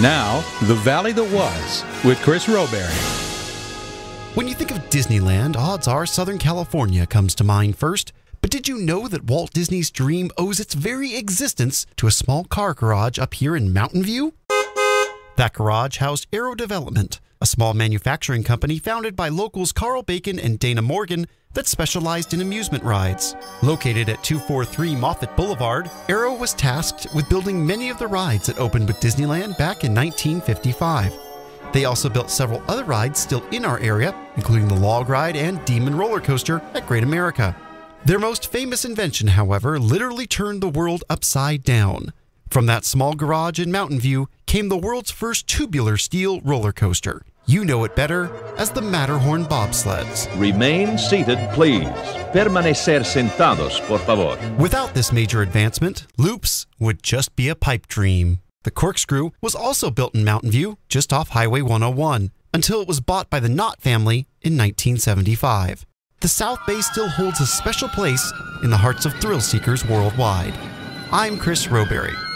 Now, The Valley That Was with Chris Rowberry. When you think of Disneyland, odds are Southern California comes to mind first. But did you know that Walt Disney's dream owes its very existence to a small car garage up here in Mountain View? That garage housed Aero Development, a small manufacturing company founded by locals Carl Bacon and Dana Morgan that specialized in amusement rides. Located at 243 Moffett Boulevard, Aero was tasked with building many of the rides that opened with Disneyland back in 1955. They also built several other rides still in our area, including the Log Ride and Demon Roller Coaster at Great America. Their most famous invention, however, literally turned the world upside down. From that small garage in Mountain View came the world's first tubular steel roller coaster. You know it better as the Matterhorn bobsleds. Remain seated, please. Permanecer sentados, por favor. Without this major advancement, loops would just be a pipe dream. The corkscrew was also built in Mountain View, just off Highway 101, until it was bought by the Knott family in 1975. The South Bay still holds a special place in the hearts of thrill seekers worldwide. I'm Chris Rowberry.